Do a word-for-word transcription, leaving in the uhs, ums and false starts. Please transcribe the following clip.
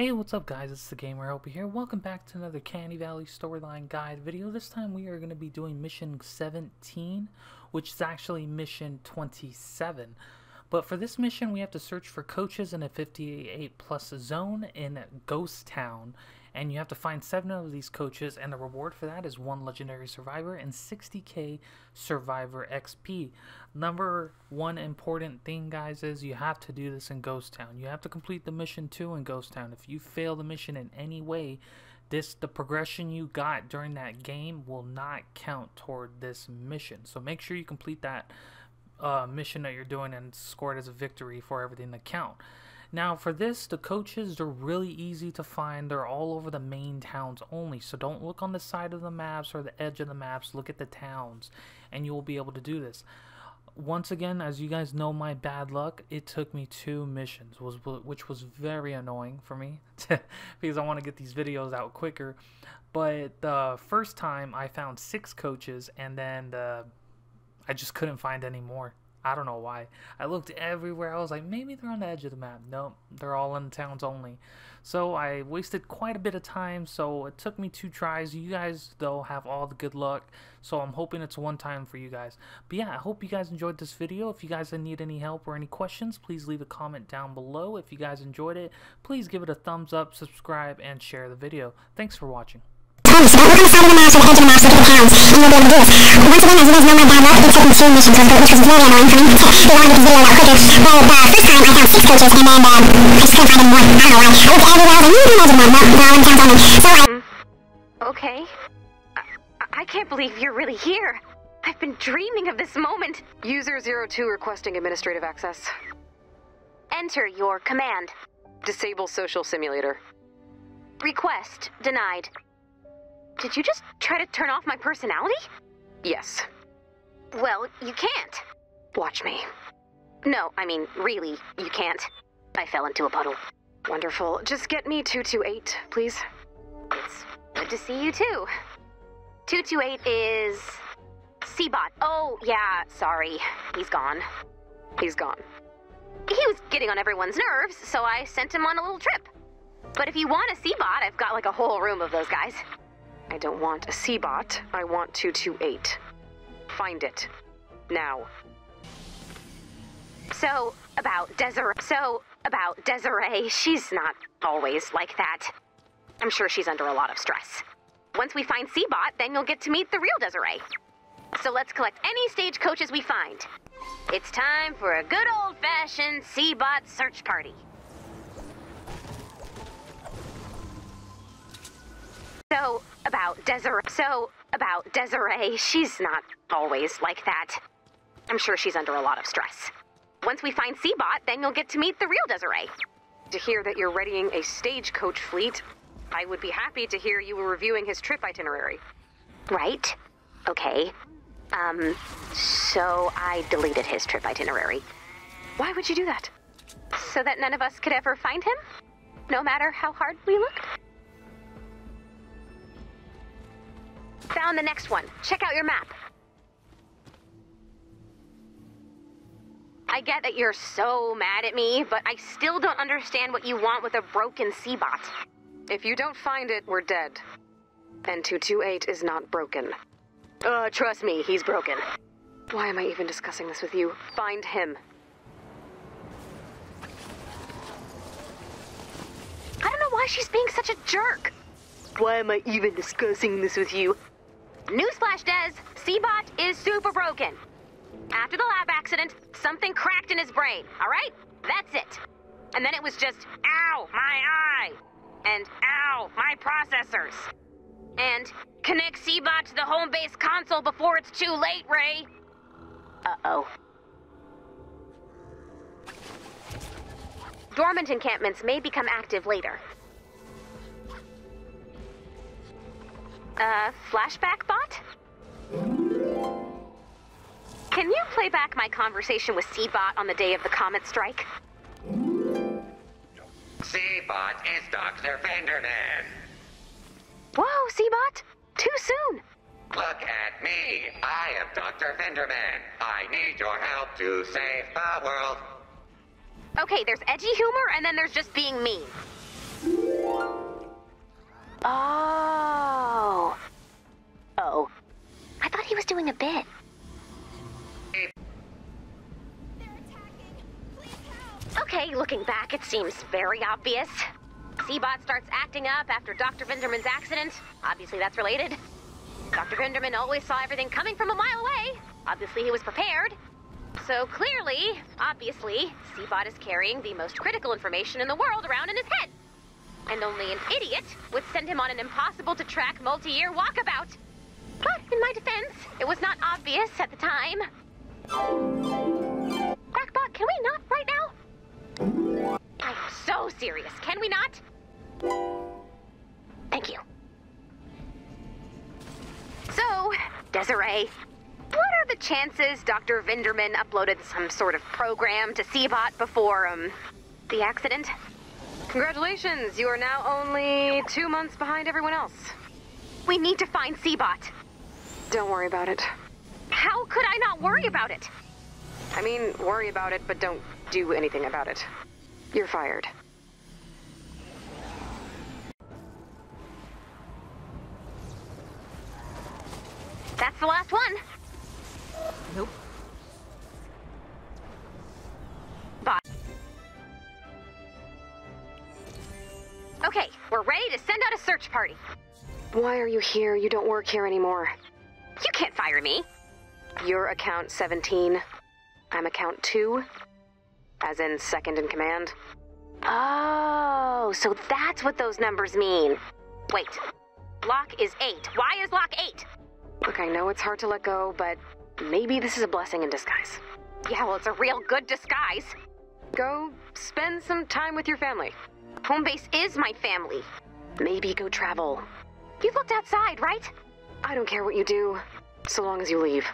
Hey, what's up guys, it's The Gamer Helper here. Welcome back to another Canny Valley Storyline Guide video. This time we are going to be doing Mission seventeen, which is actually Mission twenty-seven. But for this mission, we have to search for coaches in a fifty-eight plus zone in Ghost Town. And you have to find seven of these coaches, and the reward for that is one legendary survivor and sixty K survivor X P. Number one important thing, guys, is you have to do this in Ghost Town. You have to complete the mission two in Ghost Town. If you fail the mission in any way, this the progression you got during that game will not count toward this mission. So make sure you complete that uh, mission that you're doing and score it as a victory for everything to count. Now for this, the coaches, they're really easy to find. They're all over the main towns only, so don't look on the side of the maps or the edge of the maps. Look at the towns and you will be able to do this. Once again, as you guys know, my bad luck, it took me two missions, was which was very annoying for me because I want to get these videos out quicker. But the first time I found six coaches, and then uh, I just couldn't find any more. I don't know why. I looked everywhere. I was like, maybe they're on the edge of the map. Nope, they're all in towns only. So I wasted quite a bit of time, so it took me two tries. You guys, though, have all the good luck, so I'm hoping it's one time for you guys. But yeah, I hope you guys enjoyed this video. If you guys need any help or any questions, please leave a comment down below. If you guys enjoyed it, please give it a thumbs up, subscribe, and share the video. Thanks for watching. Once again, as you guys know, my bad luck, it took me two missions, which was very annoying for me. They wanted to do a lot quicker. But uh, first time I found six coaches, and then um, I just couldn't find any more. I don't know why. I looked everywhere. I was like, maybe there's one. They're all in towns only. So I... Okay. I, I can't believe you're really here. I've been dreaming of this moment. User zero two requesting administrative access. Enter your command. Disable social simulator. Request denied. Did you just try to turn off my personality? Yes. Well, you can't. Watch me. No, I mean, really, you can't. I fell into a puddle. Wonderful. Just get me two two eight, please. It's good to see you too. two two eight is... C-Bot. Oh, yeah, sorry. He's gone. He's gone. He was getting on everyone's nerves, so I sent him on a little trip. But if you want a C-Bot, I've got like a whole room of those guys. I don't want a C-Bot. I want two two eight. Find it. Now. So, about Desiree. So, about Desiree, she's not always like that. I'm sure she's under a lot of stress. Once we find C-Bot, then you'll get to meet the real Desiree. So let's collect any stagecoaches we find. It's time for a good old-fashioned C-Bot search party. So, about Desiree. So, about Desiree, she's not always like that. I'm sure she's under a lot of stress. Once we find C-Bot, then you'll get to meet the real Desiree. To hear that you're readying a stagecoach fleet, I would be happy to hear you were reviewing his trip itinerary. Right? Okay. Um, so I deleted his trip itinerary. Why would you do that? So that none of us could ever find him? No matter how hard we looked? Found the next one. Check out your map. I get that you're so mad at me, but I still don't understand what you want with a broken C-Bot. If you don't find it, we're dead. And two two eight is not broken. Uh, trust me, he's broken. Why am I even discussing this with you? Find him. I don't know why she's being such a jerk. Why am I even discussing this with you? Newsflash, Des! C-Bot is super broken. After the lab accident, something cracked in his brain, alright? That's it. And then it was just, ow, my eye! And ow, my processors! And connect C-Bot to the home base console before it's too late, Ray! Uh-oh. Dormant encampments may become active later. Uh, flashback bot? Can you play back my conversation with C-Bot on the day of the comet strike? C-Bot is Doctor Vinderman. Whoa, C-Bot! Too soon! Look at me! I am Doctor Vinderman. I need your help to save the world. Okay, there's edgy humor and then there's just being mean. Looking back, it seems very obvious. C-Bot starts acting up after Doctor Vinderman's accident. Obviously, that's related. Doctor Vinderman always saw everything coming from a mile away. Obviously, he was prepared. So clearly, obviously, C-Bot is carrying the most critical information in the world around in his head. And only an idiot would send him on an impossible-to-track multi-year walkabout. But in my defense, it was not obvious at the time. Quackbot, can we not right now? I'm so serious. Can we not? Thank you. So, Desiree, what are the chances Doctor Vinderman uploaded some sort of program to C-Bot before, um, the accident? Congratulations, you are now only two months behind everyone else. We need to find C-Bot. Don't worry about it. How could I not worry about it? I mean, worry about it, but don't do anything about it. You're fired. That's the last one. Nope. Bye. Okay, we're ready to send out a search party. Why are you here? You don't work here anymore. You can't fire me. You're account seventeen. I'm account two. As in second in command. Oh, so that's what those numbers mean. Wait. Lock is eight. Why is lock eight? Look, I know it's hard to let go, but maybe this is a blessing in disguise. Yeah, well, it's a real good disguise. Go spend some time with your family. Home base is my family. Maybe go travel. You've looked outside, right? I don't care what you do, so long as you leave.